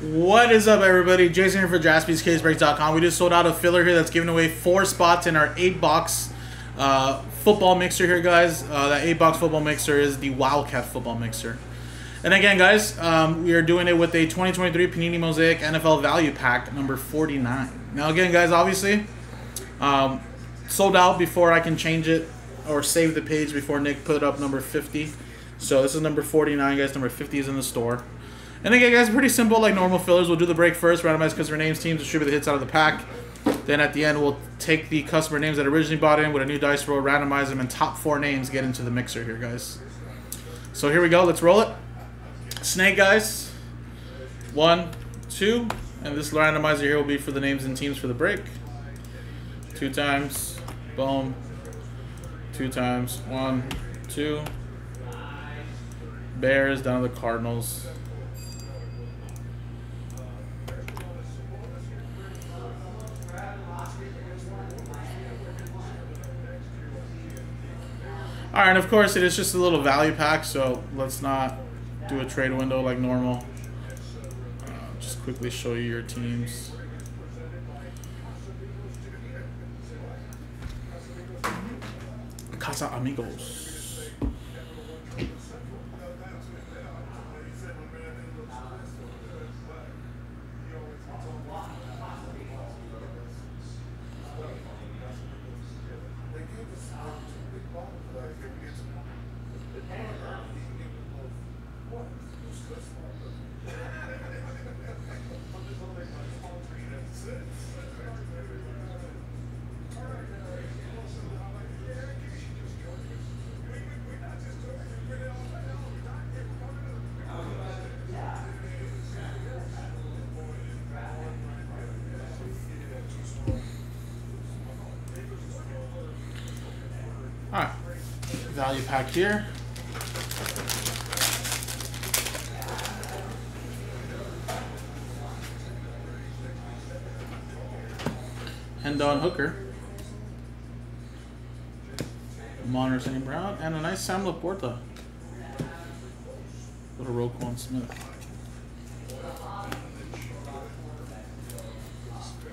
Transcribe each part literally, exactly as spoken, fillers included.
What is up, everybody? Jason here for Jaspys Case Breaks dot com. We just sold out a filler here that's giving away four spots in our eight box uh, football mixer here, guys. Uh, that eight box football mixer is the Wildcat football mixer. And again, guys, um, we are doing it with a twenty twenty-three Panini Mosaic N F L Value Pack number forty-nine. Now, again, guys, obviously, um, sold out before I can change it or save the page before Nick put up number fifty. So this is number forty-nine, guys. Number fifty is in the store. And again, guys, pretty simple, like normal fillers. We'll do the break first, randomize customer names, teams, distribute the hits out of the pack. Then at the end, we'll take the customer names that originally bought in with a new dice roll, randomize them, and top four names get into the mixer here, guys. So here we go. Let's roll it. Snake, guys. One, two. And this randomizer here will be for the names and teams for the break. Two times. Boom. Two times. One, two. Bears down to the Cardinals. All right, and of course, it is just a little value pack, so let's not do a trade window like normal. Uh, just quickly show you your teams. Casa Amigos. All right, value pack here. Hendon and Hooker. Monter Saint Brown, and a nice Sam Laporta. Little Roquan Smith.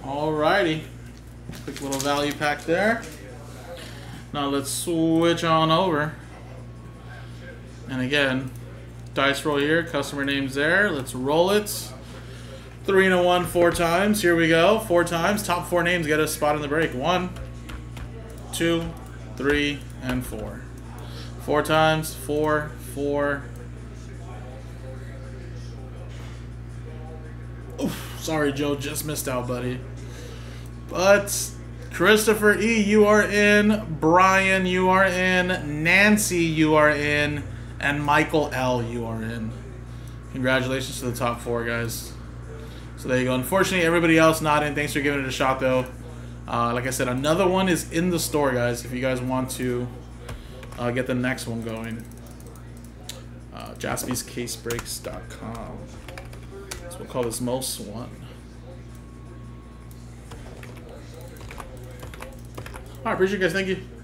All righty, quick little value pack there. Now let's switch on over. And again, dice roll here, customer names there. Let's roll it. Three and a one, four times. Here we go, four times. Top four names get a spot in the break. One, two, three, and four. Four times, four, four. Oof, sorry, Joe, just missed out, buddy. But Christopher E, you are in. Brian, you are in. Nancy, you are in. And Michael L, you are in. Congratulations to the top four, guys. So there you go. Unfortunately, everybody else not in. Thanks for giving it a shot, though. Uh, like I said, another one is in the store, guys, if you guys want to uh, get the next one going. Uh, Jaspys Case Breaks dot com. So we'll call this most one. All right, appreciate you guys. Thank you.